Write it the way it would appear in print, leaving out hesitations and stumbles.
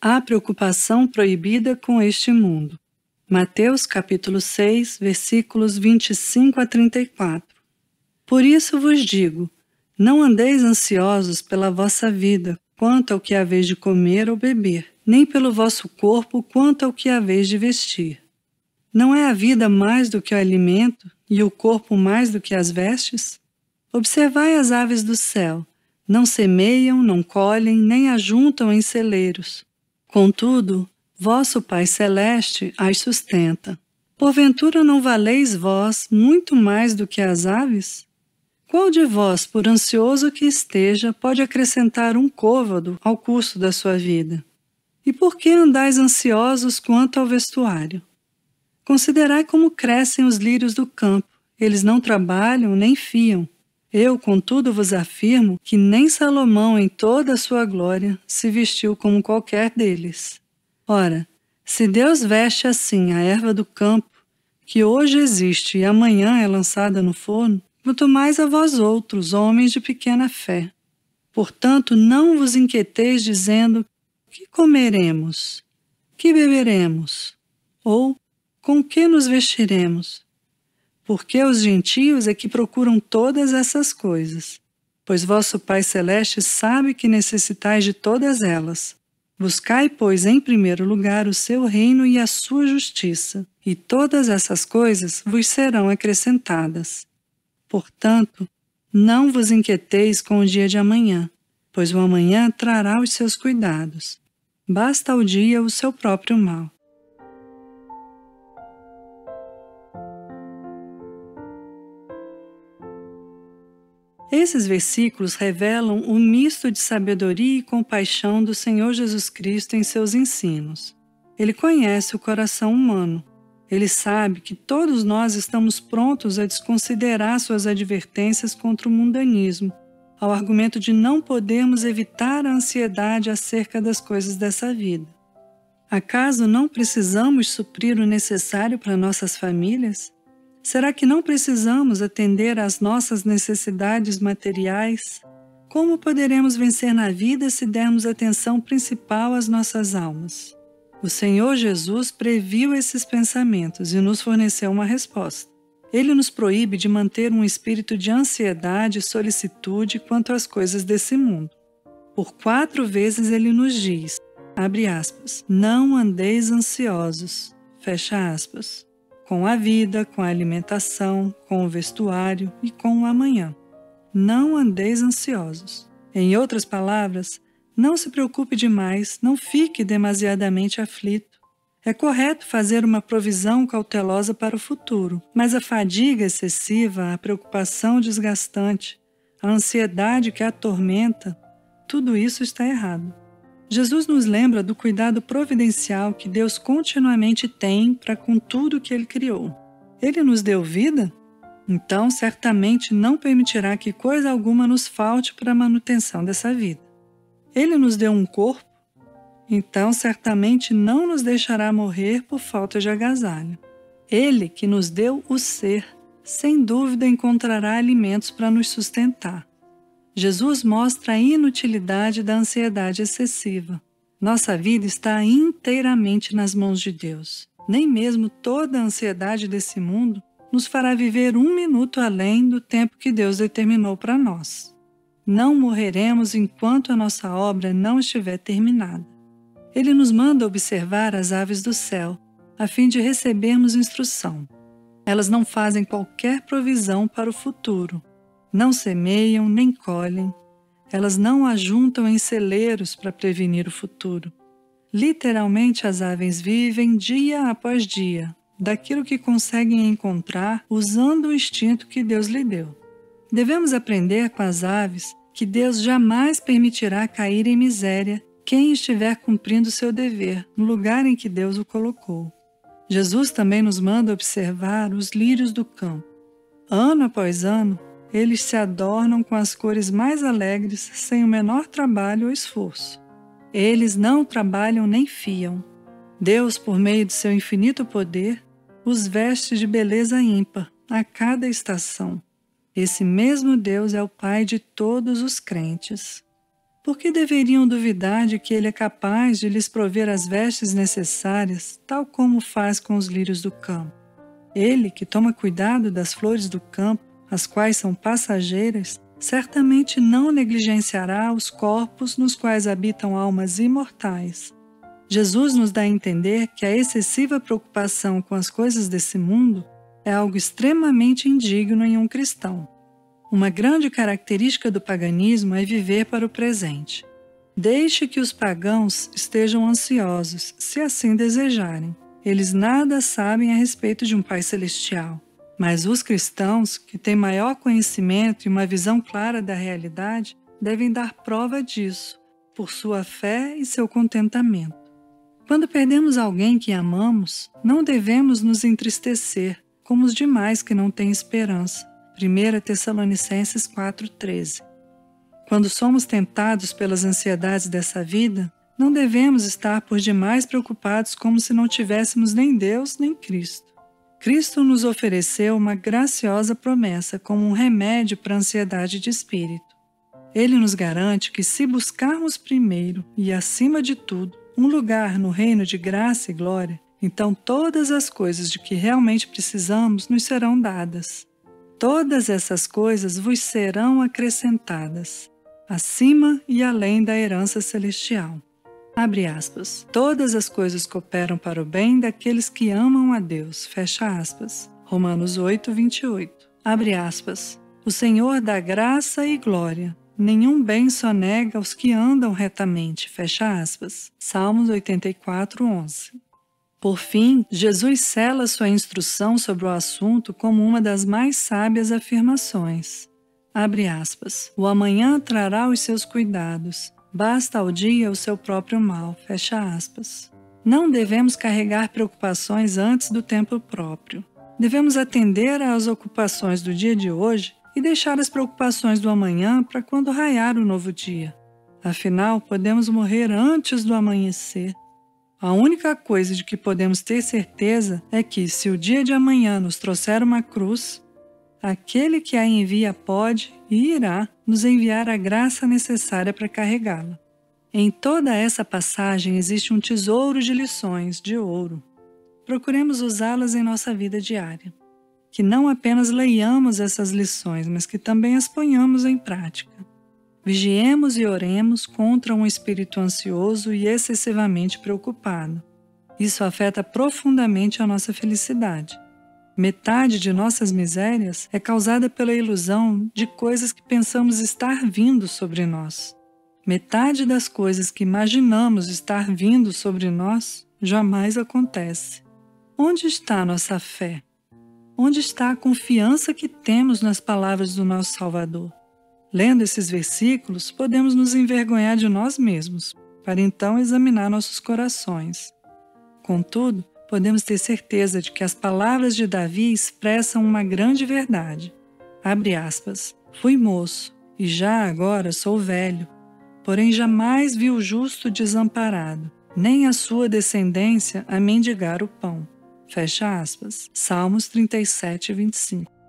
há preocupação proibida com este mundo. Mateus capítulo 6, versículos 25 a 34. Por isso vos digo, não andeis ansiosos pela vossa vida, quanto ao que haveis de comer ou beber, nem pelo vosso corpo, quanto ao que haveis de vestir. Não é a vida mais do que o alimento, e o corpo mais do que as vestes? Observai as aves do céu, não semeiam, não colhem, nem ajuntam em celeiros. Contudo, vosso Pai Celeste as sustenta. Porventura não valeis vós muito mais do que as aves? Qual de vós, por ansioso que esteja, pode acrescentar um côvado ao curso da sua vida? E por que andais ansiosos quanto ao vestuário? Considerai como crescem os lírios do campo. Eles não trabalham nem fiam. Eu, contudo, vos afirmo que nem Salomão, em toda a sua glória, se vestiu como qualquer deles. Ora, se Deus veste assim a erva do campo, que hoje existe e amanhã é lançada no forno, quanto mais a vós outros, homens de pequena fé. Portanto, não vos inquieteis dizendo: que comeremos? Que beberemos? Ou, com que nos vestiremos? Porque os gentios é que procuram todas essas coisas. Pois vosso Pai Celeste sabe que necessitais de todas elas. Buscai, pois, em primeiro lugar o seu reino e a sua justiça, e todas essas coisas vos serão acrescentadas. Portanto, não vos inquieteis com o dia de amanhã, pois o amanhã trará os seus cuidados. Basta ao dia o seu próprio mal. Esses versículos revelam o misto de sabedoria e compaixão do Senhor Jesus Cristo em seus ensinos. Ele conhece o coração humano. Ele sabe que todos nós estamos prontos a desconsiderar suas advertências contra o mundanismo, ao argumento de não podermos evitar a ansiedade acerca das coisas dessa vida. Acaso não precisamos suprir o necessário para nossas famílias? Será que não precisamos atender às nossas necessidades materiais? Como poderemos vencer na vida se dermos atenção principal às nossas almas? O Senhor Jesus previu esses pensamentos e nos forneceu uma resposta. Ele nos proíbe de manter um espírito de ansiedade e solicitude quanto às coisas desse mundo. Por 4 vezes ele nos diz, abre aspas, não andeis ansiosos, fecha aspas, com a vida, com a alimentação, com o vestuário e com o amanhã. Não andeis ansiosos. Em outras palavras, não se preocupe demais, não fique demasiadamente aflito. É correto fazer uma provisão cautelosa para o futuro, mas a fadiga excessiva, a preocupação desgastante, a ansiedade que a atormenta, tudo isso está errado. Jesus nos lembra do cuidado providencial que Deus continuamente tem para com tudo que Ele criou. Ele nos deu vida? Então, certamente não permitirá que coisa alguma nos falte para a manutenção dessa vida. Ele nos deu um corpo? Então, certamente não nos deixará morrer por falta de agasalho. Ele que nos deu o ser, sem dúvida encontrará alimentos para nos sustentar. Jesus mostra a inutilidade da ansiedade excessiva. Nossa vida está inteiramente nas mãos de Deus. Nem mesmo toda a ansiedade desse mundo nos fará viver um minuto além do tempo que Deus determinou para nós. Não morreremos enquanto a nossa obra não estiver terminada. Ele nos manda observar as aves do céu, a fim de recebermos instrução. Elas não fazem qualquer provisão para o futuro. Não semeiam nem colhem. Elas não ajuntam em celeiros para prevenir o futuro. Literalmente, as aves vivem dia após dia, daquilo que conseguem encontrar usando o instinto que Deus lhe deu. Devemos aprender com as aves que Deus jamais permitirá cair em miséria quem estiver cumprindo seu dever no lugar em que Deus o colocou. Jesus também nos manda observar os lírios do campo. Ano após ano, eles se adornam com as cores mais alegres, sem o menor trabalho ou esforço. Eles não trabalham nem fiam. Deus, por meio de seu infinito poder, os veste de beleza ímpar a cada estação. Esse mesmo Deus é o Pai de todos os crentes. Por que deveriam duvidar de que ele é capaz de lhes prover as vestes necessárias, tal como faz com os lírios do campo? Ele, que toma cuidado das flores do campo, as quais são passageiras, certamente não negligenciará os corpos nos quais habitam almas imortais. Jesus nos dá a entender que a excessiva preocupação com as coisas desse mundo é algo extremamente indigno em um cristão. Uma grande característica do paganismo é viver para o presente. Deixe que os pagãos estejam ansiosos, se assim desejarem. Eles nada sabem a respeito de um Pai Celestial. Mas os cristãos, que têm maior conhecimento e uma visão clara da realidade, devem dar prova disso, por sua fé e seu contentamento. Quando perdemos alguém que amamos, não devemos nos entristecer, como os demais que não têm esperança. 1 Tessalonicenses 4,13. Quando somos tentados pelas ansiedades dessa vida, não devemos estar por demais preocupados como se não tivéssemos nem Deus nem Cristo. Cristo nos ofereceu uma graciosa promessa como um remédio para a ansiedade de espírito. Ele nos garante que se buscarmos primeiro e acima de tudo um lugar no reino de graça e glória, então todas as coisas de que realmente precisamos nos serão dadas. Todas essas coisas vos serão acrescentadas, acima e além da herança celestial. Abre aspas. Todas as coisas cooperam para o bem daqueles que amam a Deus. Fecha aspas. Romanos 8, 28. Abre aspas. O Senhor dá graça e glória. Nenhum bem só nega aos que andam retamente. Fecha aspas. Salmos 84, 11. Por fim, Jesus sela sua instrução sobre o assunto como uma das mais sábias afirmações. Abre aspas. O amanhã trará os seus cuidados. Basta ao dia o seu próprio mal. Fecha aspas. Não devemos carregar preocupações antes do tempo próprio. Devemos atender às ocupações do dia de hoje e deixar as preocupações do amanhã para quando raiar o novo dia. Afinal, podemos morrer antes do amanhecer. A única coisa de que podemos ter certeza é que, se o dia de amanhã nos trouxer uma cruz, aquele que a envia pode e irá nos enviar a graça necessária para carregá-la. Em toda essa passagem existe um tesouro de lições de ouro. Procuremos usá-las em nossa vida diária. Que não apenas leiamos essas lições, mas que também as ponhamos em prática. Vigiemos e oremos contra um espírito ansioso e excessivamente preocupado. Isso afeta profundamente a nossa felicidade. Metade de nossas misérias é causada pela ilusão de coisas que pensamos estar vindo sobre nós. Metade das coisas que imaginamos estar vindo sobre nós jamais acontece. Onde está a nossa fé? Onde está a confiança que temos nas palavras do nosso Salvador? Lendo esses versículos, podemos nos envergonhar de nós mesmos, para então examinar nossos corações. Contudo, podemos ter certeza de que as palavras de Davi expressam uma grande verdade. Abre aspas. Fui moço, e já agora sou velho, porém jamais vi o justo desamparado, nem a sua descendência a mendigar o pão. Fecha aspas. Salmos 37, 25.